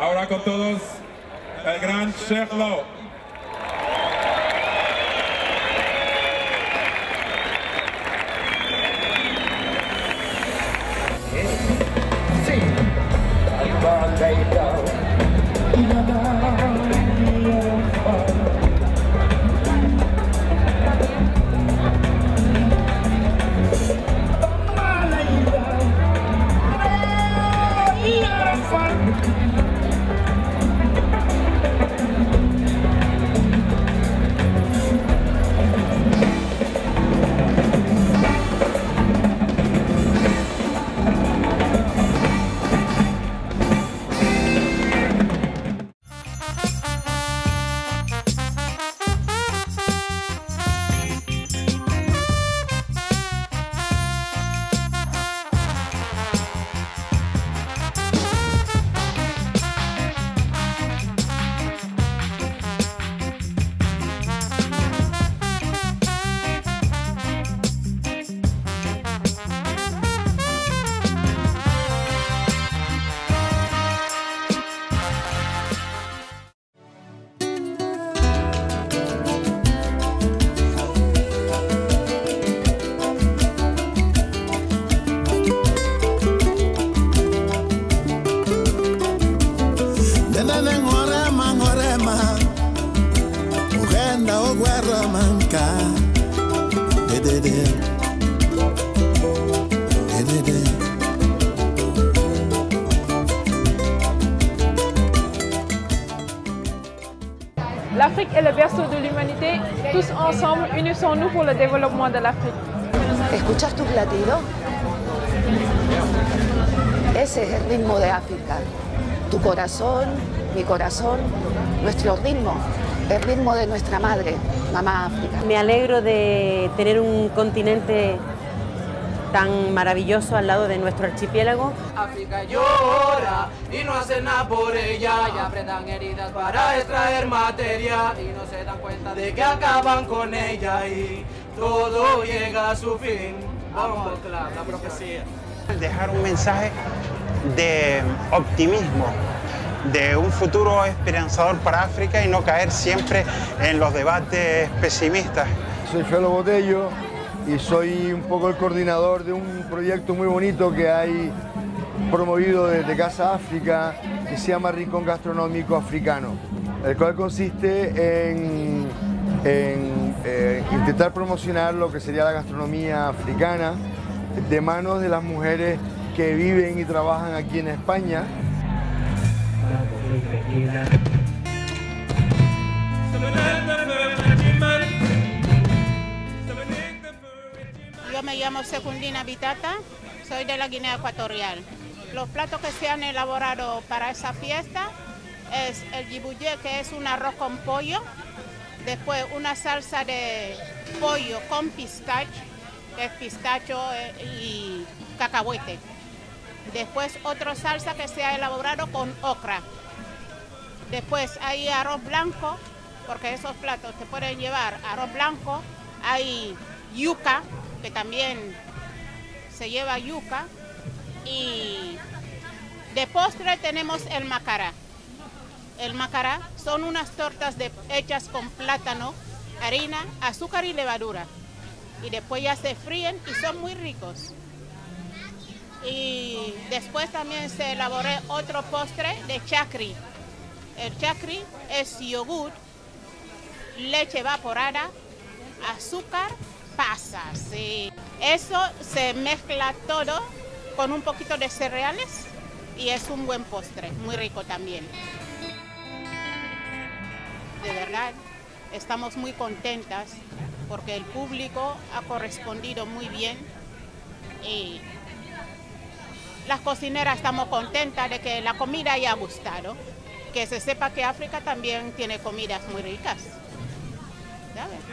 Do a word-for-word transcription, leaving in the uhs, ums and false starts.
Ahora con todos, el gran Chef Lo. L'Afrique est le berceau de l'humanité. Tous ensemble, unissons-nous pour le développement de l'Afrique. ¿Escuchas tu latido? Ese es el ritmo de África. Tu corazón, mi corazón, nuestro ritmo, el ritmo de nuestra madre, mamá África. Me alegro de tener un continente tan maravilloso al lado de nuestro archipiélago. África llora y no hace nada por ella, y apretan heridas para extraer materia y no se dan cuenta de que acaban con ella y todo llega a su fin. Vamos por la, la profecía. Dejar un mensaje de optimismo, de un futuro esperanzador para África y no caer siempre en los debates pesimistas. Soy Fielo Botello y soy un poco el coordinador de un proyecto muy bonito que hay promovido desde Casa África, que se llama Rincón Gastronómico Africano, el cual consiste en, en eh, intentar promocionar lo que sería la gastronomía africana de manos de las mujeres que viven y trabajan aquí en España. Yo me llamo Secundina Vitata, soy de la Guinea Ecuatorial. Los platos que se han elaborado para esa fiesta es el jibuyé, que es un arroz con pollo, después una salsa de pollo con pistacho, que es pistacho y cacahuete. Después otra salsa que se ha elaborado con okra. Después hay arroz blanco, porque esos platos te pueden llevar arroz blanco, hay yuca, que también se lleva yuca, y de postre tenemos el macará. El macará son unas tortas de, hechas con plátano, harina, azúcar y levadura, y después ya se fríen y son muy ricos. Y después también se elaboró otro postre de chakri. El chakri es yogur, leche evaporada, azúcar, pasas, sí. Eso se mezcla todo con un poquito de cereales y es un buen postre, muy rico también. De verdad, estamos muy contentas porque el público ha correspondido muy bien y las cocineras estamos contentas de que la comida haya gustado, que se sepa que África también tiene comidas muy ricas. ¿Sabes?